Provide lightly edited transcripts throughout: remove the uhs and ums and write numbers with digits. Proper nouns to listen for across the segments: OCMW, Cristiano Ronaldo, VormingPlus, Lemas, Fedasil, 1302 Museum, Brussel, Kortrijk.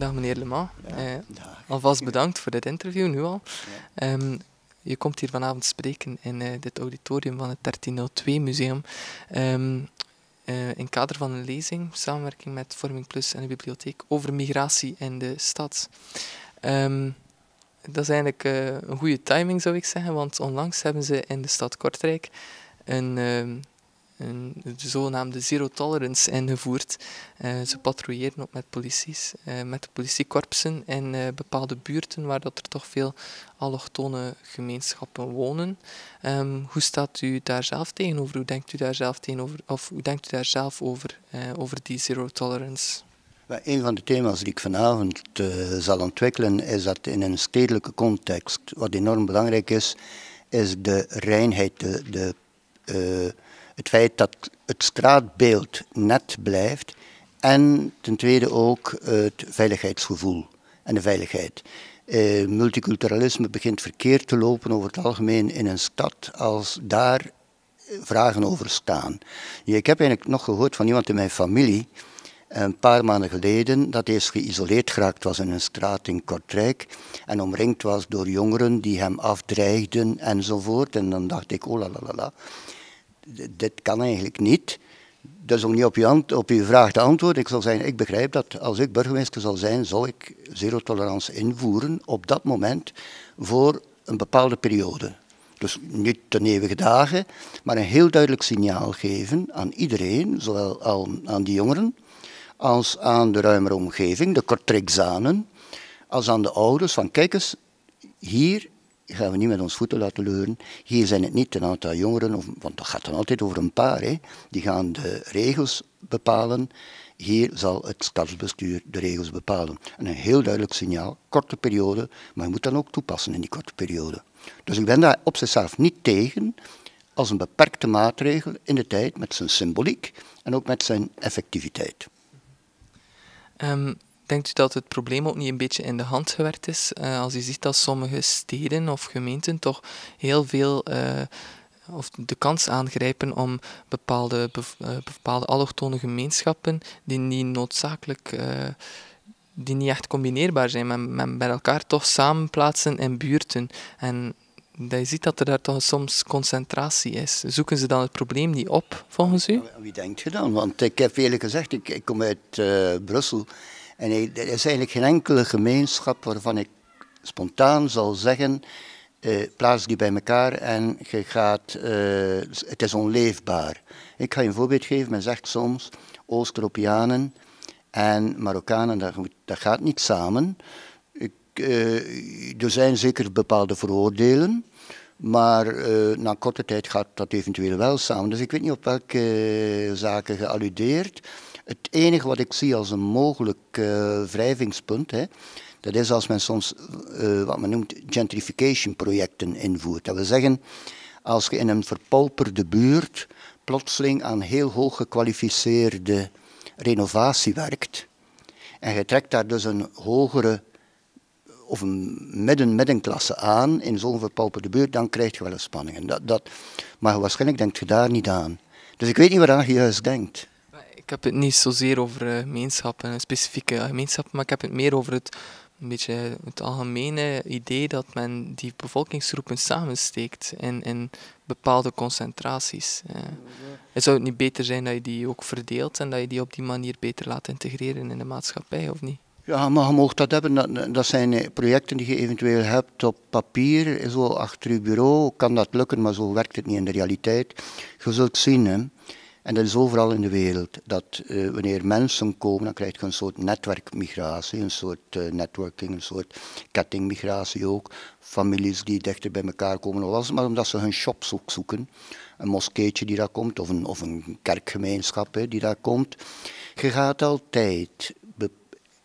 Dag meneer Lemas. Ja. Alvast bedankt voor dit interview, nu al. Ja. Je komt hier vanavond spreken in dit auditorium van het 1302 Museum. In het kader van een lezing, samenwerking met VormingPlus en de bibliotheek, over migratie in de stad. Dat is eigenlijk een goede timing, zou ik zeggen, want onlangs hebben ze in de stad Kortrijk de zogenaamde zero-tolerance ingevoerd. Ze patrouilleren ook met de politiekorpsen in bepaalde buurten waar dat er toch veel allochtone gemeenschappen wonen. Hoe staat u daar zelf tegenover? Hoe denkt u daar zelf tegenover? Of hoe denkt u daar zelf over die zero-tolerance? Een van de thema's die ik vanavond zal ontwikkelen is dat in een stedelijke context, wat enorm belangrijk is, is de reinheid, het feit dat het straatbeeld net blijft en ten tweede ook het veiligheidsgevoel en de veiligheid. Multiculturalisme begint verkeerd te lopen over het algemeen in een stad als daar vragen over staan. Ik heb eigenlijk nog gehoord van iemand in mijn familie een paar maanden geleden dat hij eens geïsoleerd geraakt was in een straat in Kortrijk en omringd was door jongeren die hem afdreigden enzovoort. En dan dacht ik, oh la la la. Dit kan eigenlijk niet. Dus om niet op uw vraag te antwoorden, ik zou zeggen, ik begrijp dat als ik burgemeester zal zijn, zou ik zero-tolerance invoeren op dat moment voor een bepaalde periode. Dus niet ten eeuwige dagen, maar een heel duidelijk signaal geven aan iedereen, zowel aan die jongeren, als aan de ruimere omgeving, de Kortrijkzanen, als aan de ouders, van kijk eens, hier gaan we niet met ons voeten laten leuren. Hier zijn het niet een aantal jongeren, want dat gaat dan altijd over een paar, hè. Die gaan de regels bepalen. Hier zal het stadsbestuur de regels bepalen. En een heel duidelijk signaal, korte periode, maar je moet dan ook toepassen in die korte periode. Dus ik ben daar op zichzelf niet tegen, als een beperkte maatregel in de tijd, met zijn symboliek en ook met zijn effectiviteit. Denkt u dat het probleem ook niet een beetje in de hand gewerkt is? Als u ziet dat sommige steden of gemeenten toch heel veel of de kans aangrijpen om bepaalde allochtone gemeenschappen die niet noodzakelijk, die niet echt combineerbaar zijn, men bij elkaar toch samenplaatsen in buurten. En je ziet dat er daar toch soms concentratie is. Zoeken ze dan het probleem niet op, volgens u? Wie denkt je dan? Want ik heb eerlijk gezegd, ik kom uit Brussel. En er is eigenlijk geen enkele gemeenschap waarvan ik spontaan zal zeggen, plaats die bij elkaar en je gaat, het is onleefbaar. Ik ga je een voorbeeld geven, men zegt soms, Oost-Europeanen en Marokkanen, dat gaat niet samen. Er zijn zeker bepaalde veroordelen, maar na korte tijd gaat dat eventueel wel samen. Dus ik weet niet op welke zaken gealludeerd. Het enige wat ik zie als een mogelijk wrijvingspunt, hè, dat is als men soms wat men noemt gentrification projecten invoert. Dat wil zeggen, als je in een verpauperde buurt plotseling aan heel hoog gekwalificeerde renovatie werkt en je trekt daar dus een hogere of een middenklasse aan in zo'n verpauperde buurt, dan krijg je wel een spanningen. Maar waarschijnlijk denkt je daar niet aan. Dus ik weet niet waaraan je juist denkt. Ik heb het niet zozeer over gemeenschappen, een specifieke gemeenschap, maar ik heb het meer over het algemene idee dat men die bevolkingsgroepen samensteekt in bepaalde concentraties. Het zou het niet beter zijn dat je die ook verdeelt en dat je die op die manier beter laat integreren in de maatschappij, of niet? Ja, maar je mag dat hebben. Dat zijn projecten die je eventueel hebt op papier, zo achter je bureau. Kan dat lukken, maar zo werkt het niet in de realiteit. Je zult zien, hè. En dat is overal in de wereld, dat wanneer mensen komen, dan krijg je een soort netwerkmigratie, een soort networking, een soort kettingmigratie ook. Families die dichter bij elkaar komen, al was het maar omdat ze hun shops ook zoeken. Een moskeetje die daar komt, of een kerkgemeenschap, hè, die daar komt. Je gaat altijd,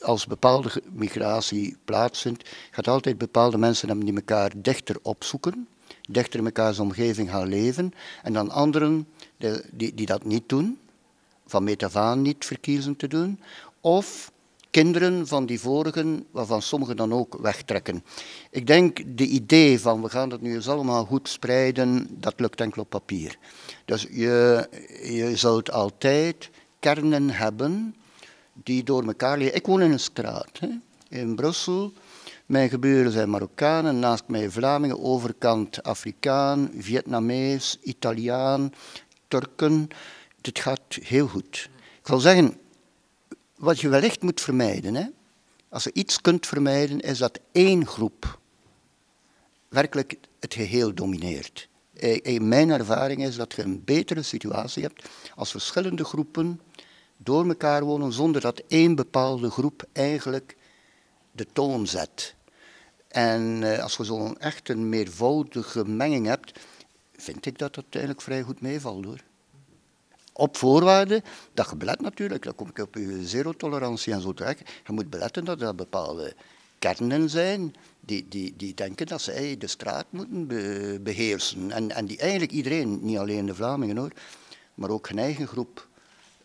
als bepaalde migratie plaatsvindt, gaat altijd bepaalde mensen hebben die elkaar dichter opzoeken, dichter in mekaars omgeving gaan leven, en dan anderen die dat niet doen, van metafaan niet verkiezen te doen, of kinderen van die vorigen, waarvan sommigen dan ook wegtrekken. Ik denk, de idee van we gaan dat nu eens allemaal goed spreiden, dat lukt enkel op papier. Dus je zult altijd kernen hebben die door elkaar liggen. Ik woon in een straat, hè, in Brussel. Mijn geburen zijn Marokkanen, naast mij Vlamingen, overkant Afrikaan, Vietnamees, Italiaan, Turken. Het gaat heel goed. Ik wil zeggen, wat je wellicht moet vermijden, hè, als je iets kunt vermijden, is dat één groep werkelijk het geheel domineert. In mijn ervaring is dat je een betere situatie hebt als verschillende groepen door elkaar wonen zonder dat één bepaalde groep eigenlijk de toon zet. En als je zo'n echt een meervoudige menging hebt, vind ik dat dat eigenlijk vrij goed meevalt, hoor. Op voorwaarde dat je belet natuurlijk, dan kom ik op je zero-tolerantie en zo terecht. Je moet beletten dat er bepaalde kernen zijn die denken dat zij de straat moeten beheersen. En die eigenlijk iedereen, niet alleen de Vlamingen hoor, maar ook hun eigen groep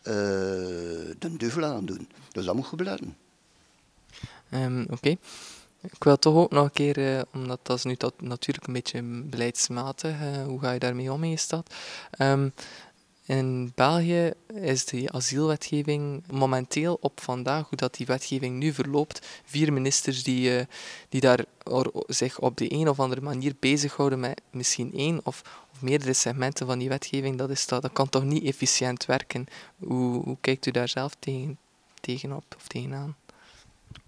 de duvel aan doen. Dus dat moet je beletten. Oké. Ik wil toch ook nog een keer, omdat dat is nu dat, natuurlijk een beetje beleidsmatig, hoe ga je daarmee om in je stad? In België is de asielwetgeving momenteel op vandaag, hoe dat die wetgeving nu verloopt, 4 ministers die daar zich op de een of andere manier bezighouden met misschien één of meerdere segmenten van die wetgeving. Dat kan toch niet efficiënt werken? Hoe kijkt u daar zelf tegenaan?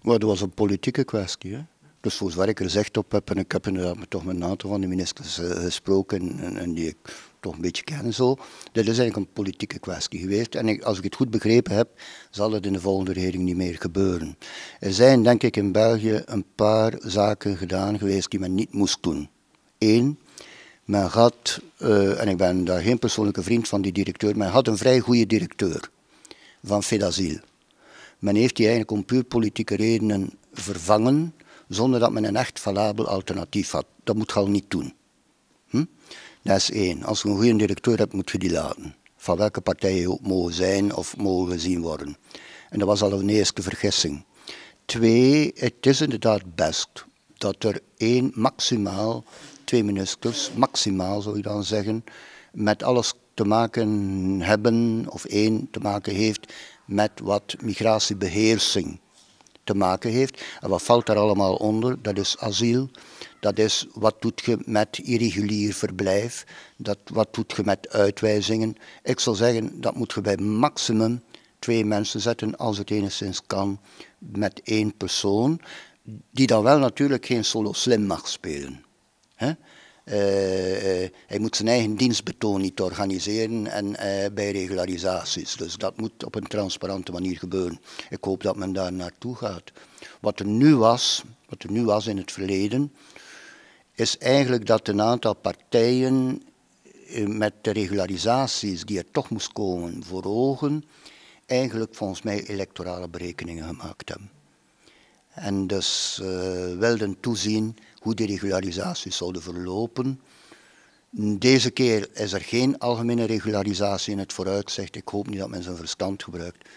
Maar dat was een politieke kwestie, hè? Dus voor zover ik er zicht op heb, en ik heb inderdaad toch met een aantal van de ministers gesproken en die ik toch een beetje ken zo, dat is eigenlijk een politieke kwestie geweest. En als ik het goed begrepen heb, zal dat in de volgende regering niet meer gebeuren. Er zijn denk ik in België een paar zaken gedaan geweest die men niet moest doen. 1. Men had, en ik ben daar geen persoonlijke vriend van die directeur, men had een vrij goede directeur van Fedasil. Men heeft die eigenlijk om puur politieke redenen vervangen, zonder dat men een echt valabel alternatief had. Dat moet je al niet doen. Dat is 1. Als je een goede directeur hebt, moet je die laten. Van welke partij je ook mogen zijn of mogen gezien worden. En dat was al een eerste vergissing. 2. Het is inderdaad best dat er 1, maximaal 2 ministers, maximaal zou je dan zeggen, met alles te maken hebben, of 1 te maken heeft met wat migratiebeheersing te maken heeft. En wat valt daar allemaal onder? Dat is asiel, dat is wat doet je met irregulier verblijf, wat doet je met uitwijzingen. Ik zou zeggen, dat moet je bij maximum 2 mensen zetten, als het enigszins kan, met 1 persoon, die dan wel natuurlijk geen solo slim mag spelen. Hè? Hij moet zijn eigen dienstbetoon niet organiseren en bij regularisaties. Dus dat moet op een transparante manier gebeuren. Ik hoop dat men daar naartoe gaat. Wat er nu was in het verleden, is eigenlijk dat een aantal partijen met de regularisaties die er toch moest komen voor ogen, eigenlijk volgens mij electorale berekeningen gemaakt hebben. En dus wilden toezien hoe die regularisaties zouden verlopen. Deze keer is er geen algemene regularisatie in het vooruitzicht. Ik hoop niet dat men zijn verstand gebruikt.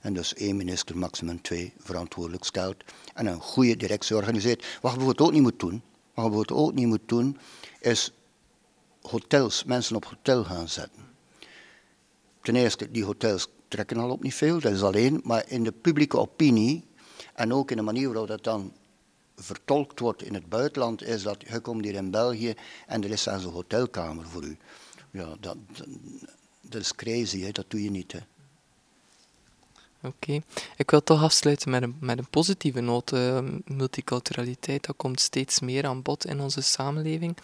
En dus 1 minister, maximum 2, verantwoordelijk stelt. En een goede directie organiseert. Wat je bijvoorbeeld ook niet moet doen, is hotels, mensen op hotel gaan zetten. Ten eerste, die hotels trekken al op niet veel, dat is alleen. Maar in de publieke opinie, en ook in de manier waarop dat dan vertolkt wordt in het buitenland, is dat je komt hier in België en er is zelfs een hotelkamer voor u. Ja, dat is crazy, hè? Dat doe je niet. Oké. Ik wil toch afsluiten met een positieve noot. Multiculturaliteit, dat komt steeds meer aan bod in onze samenleving.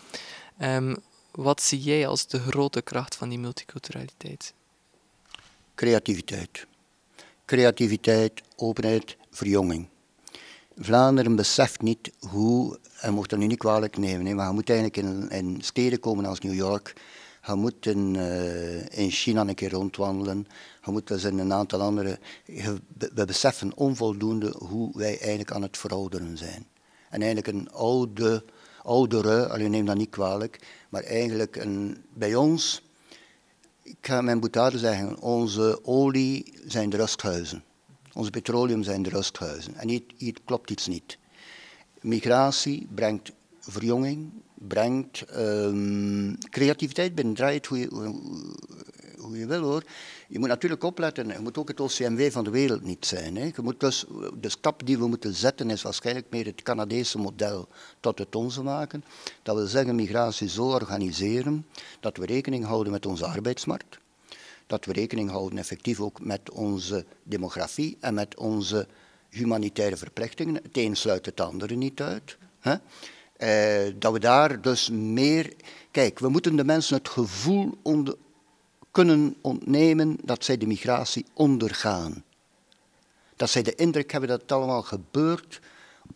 Wat zie jij als de grote kracht van die multiculturaliteit? Creativiteit. Creativiteit, openheid, verjonging. Vlaanderen beseft niet hoe, en mocht dat nu niet kwalijk nemen, hè, maar je moet eigenlijk in steden komen als New York, je moet in China een keer rondwandelen, je moet dus in een aantal andere, we beseffen onvoldoende hoe wij eigenlijk aan het verouderen zijn. En eigenlijk een oudere, alleen neem dat niet kwalijk, maar eigenlijk bij ons, ik ga mijn boetade zeggen, onze olie zijn de rusthuizen. Ons petroleum zijn de rusthuizen. En hier klopt iets niet. Migratie brengt verjonging, brengt creativiteit binnen. Draait hoe je, hoe je wil hoor. Je moet natuurlijk opletten, je moet ook het OCMW van de wereld niet zijn. Hè. Je moet dus, de stap die we moeten zetten is waarschijnlijk meer het Canadese model tot het onze maken. Dat wil zeggen migratie zo organiseren dat we rekening houden met onze arbeidsmarkt. Dat we rekening houden effectief ook met onze demografie en met onze humanitaire verplichtingen. Het een sluit het andere niet uit. Hè? Dat we daar dus meer... Kijk, we moeten de mensen het gevoel kunnen ontnemen dat zij de migratie ondergaan. Dat zij de indruk hebben dat het allemaal gebeurt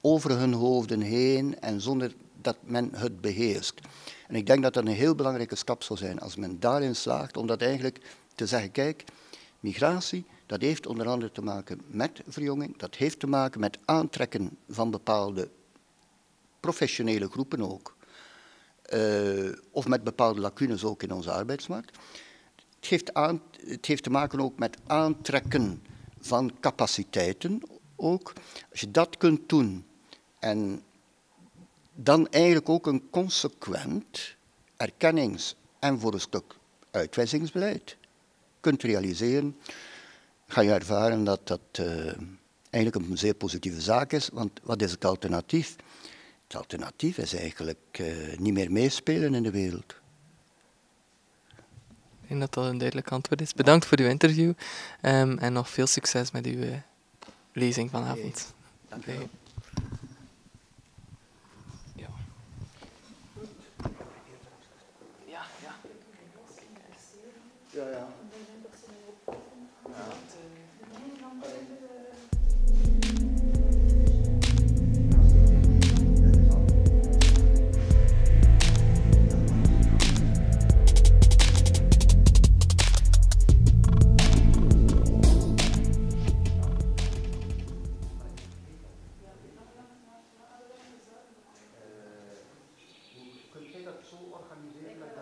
over hun hoofden heen en zonder dat men het beheerst. En ik denk dat dat een heel belangrijke stap zal zijn als men daarin slaagt, om dat eigenlijk te zeggen, kijk, migratie, dat heeft onder andere te maken met verjonging, dat heeft te maken met aantrekken van bepaalde professionele groepen ook. Of met bepaalde lacunes ook in onze arbeidsmarkt. Het heeft te maken ook met aantrekken van capaciteiten ook. Als je dat kunt doen en dan eigenlijk ook een consequent erkennings- en voor een stuk uitwijzingsbeleid kunt realiseren, ga je ervaren dat dat eigenlijk een zeer positieve zaak is. Want wat is het alternatief? Het alternatief is eigenlijk niet meer meespelen in de wereld. Ik denk dat dat een duidelijk antwoord is. Bedankt voor uw interview en nog veel succes met uw lezing vanavond. Dank u wel. Ja. Hoe kun je dat zo organiseren?